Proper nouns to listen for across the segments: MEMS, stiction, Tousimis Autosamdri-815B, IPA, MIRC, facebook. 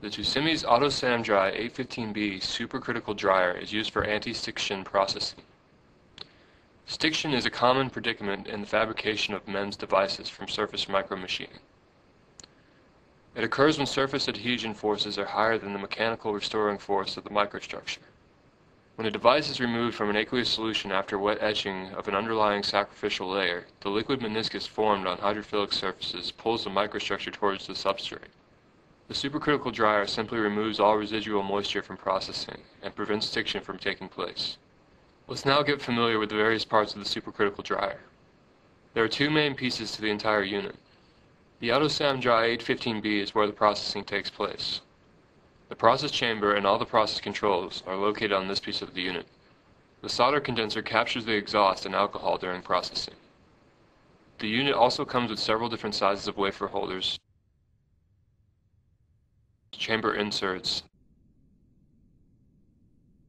The Tousimis Autosamdri-815B supercritical dryer is used for anti-stiction processing. Stiction is a common predicament in the fabrication of MEMS devices from surface micromachining. It occurs when surface adhesion forces are higher than the mechanical restoring force of the microstructure. When a device is removed from an aqueous solution after wet etching of an underlying sacrificial layer, the liquid meniscus formed on hydrophilic surfaces pulls the microstructure towards the substrate. The supercritical dryer simply removes all residual moisture from processing and prevents stiction from taking place. Let's now get familiar with the various parts of the supercritical dryer. There are two main pieces to the entire unit. The Autosamdri 815B is where the processing takes place. The process chamber and all the process controls are located on this piece of the unit. The solder condenser captures the exhaust and alcohol during processing. The unit also comes with several different sizes of wafer holders, chamber inserts,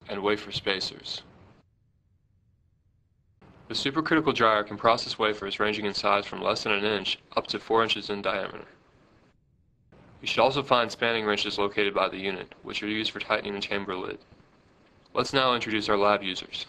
and wafer spacers. The supercritical dryer can process wafers ranging in size from less than an inch up to 4 inches in diameter. You should also find spanning wrenches located by the unit, which are used for tightening the chamber lid. Let's now introduce our lab users.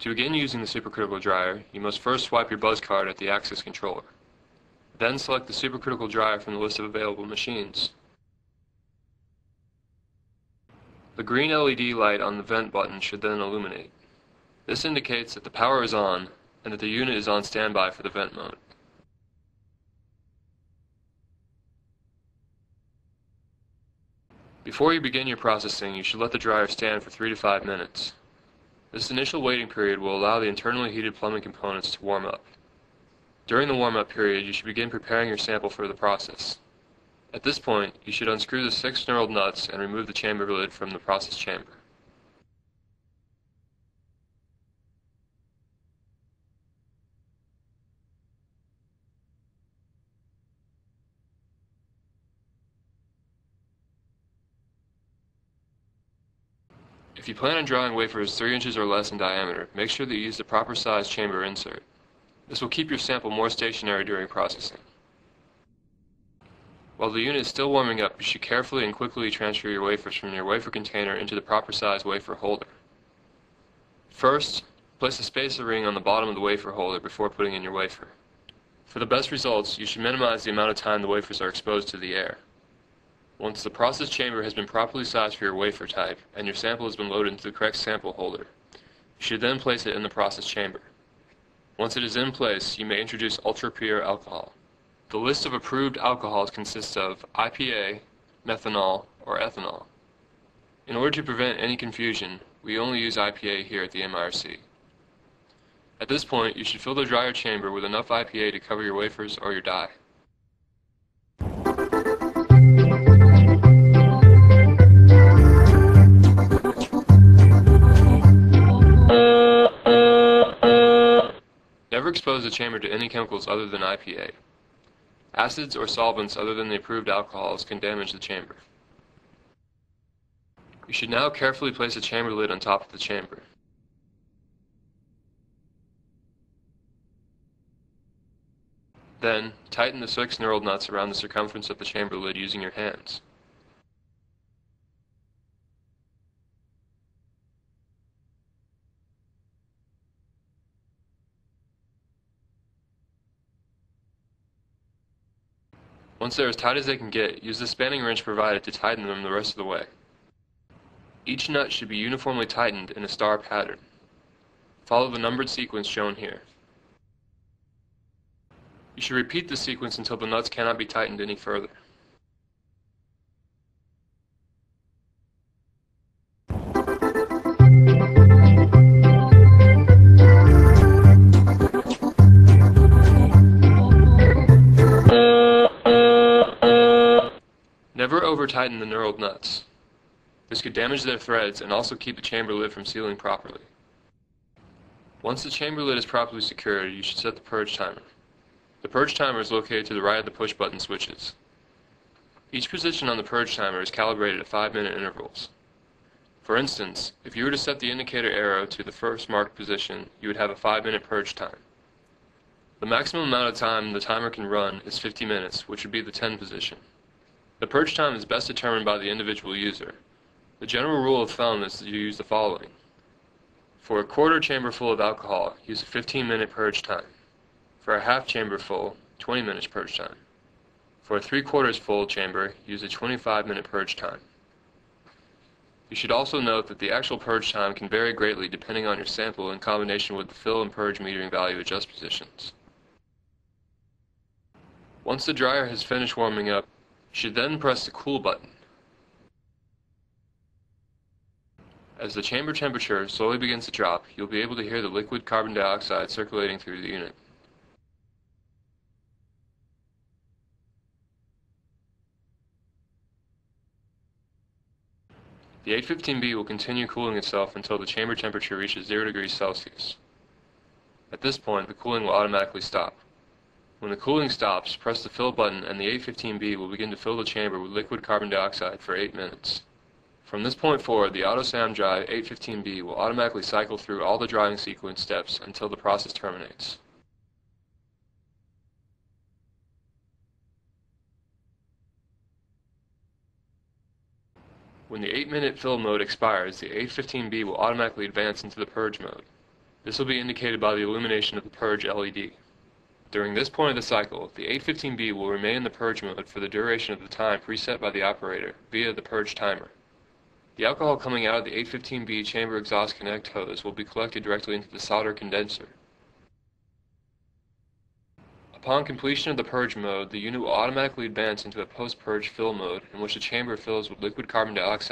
To begin using the supercritical dryer, you must first swipe your buzz card at the access controller. Then select the supercritical dryer from the list of available machines. The green LED light on the vent button should then illuminate. This indicates that the power is on and that the unit is on standby for the vent mode. Before you begin your processing, you should let the dryer stand for 3 to 5 minutes. This initial waiting period will allow the internally heated plumbing components to warm up. During the warm-up period, you should begin preparing your sample for the process. At this point, you should unscrew the 6 knurled nuts and remove the chamber lid from the process chamber. If you plan on drawing wafers 3 inches or less in diameter, make sure that you use the proper size chamber insert. This will keep your sample more stationary during processing. While the unit is still warming up, you should carefully and quickly transfer your wafers from your wafer container into the proper size wafer holder. First, place a spacer ring on the bottom of the wafer holder before putting in your wafer. For the best results, you should minimize the amount of time the wafers are exposed to the air. Once the process chamber has been properly sized for your wafer type and your sample has been loaded into the correct sample holder, you should then place it in the process chamber. Once it is in place, you may introduce ultra-pure alcohol. The list of approved alcohols consists of IPA, methanol, or ethanol. In order to prevent any confusion, we only use IPA here at the MIRC. At this point, you should fill the dryer chamber with enough IPA to cover your wafers or your dye. Never expose the chamber to any chemicals other than IPA. Acids or solvents other than the approved alcohols can damage the chamber. You should now carefully place the chamber lid on top of the chamber. Then, tighten the 6 knurled nuts around the circumference of the chamber lid using your hands. Once they're as tight as they can get, use the spanning wrench provided to tighten them the rest of the way. Each nut should be uniformly tightened in a star pattern. Follow the numbered sequence shown here. You should repeat the sequence until the nuts cannot be tightened any further. Never over-tighten the knurled nuts. This could damage their threads and also keep the chamber lid from sealing properly. Once the chamber lid is properly secured, you should set the purge timer. The purge timer is located to the right of the push button switches. Each position on the purge timer is calibrated at 5-minute intervals. For instance, if you were to set the indicator arrow to the first marked position, you would have a 5-minute purge time. The maximum amount of time the timer can run is 50 minutes, which would be the 10 position. The purge time is best determined by the individual user. The general rule of thumb is to use the following. For a quarter chamber full of alcohol, use a 15-minute purge time. For a half chamber full, 20 minutes purge time. For a three-quarters full chamber, use a 25-minute purge time. You should also note that the actual purge time can vary greatly depending on your sample in combination with the fill and purge metering value adjust positions. Once the dryer has finished warming up, you should then press the cool button. As the chamber temperature slowly begins to drop, you'll be able to hear the liquid carbon dioxide circulating through the unit. The 815B will continue cooling itself until the chamber temperature reaches 0 degrees Celsius. At this point, the cooling will automatically stop. When the cooling stops, press the fill button and the 815B will begin to fill the chamber with liquid carbon dioxide for 8 minutes. From this point forward, the Autosamdri 815B will automatically cycle through all the drying sequence steps until the process terminates. When the 8-minute fill mode expires, the 815B will automatically advance into the purge mode. This will be indicated by the illumination of the purge LED. During this point of the cycle, the 815B will remain in the purge mode for the duration of the time preset by the operator via the purge timer. The alcohol coming out of the 815B chamber exhaust connect hose will be collected directly into the solder condenser. Upon completion of the purge mode, the unit will automatically advance into a post-purge fill mode in which the chamber fills with liquid carbon dioxide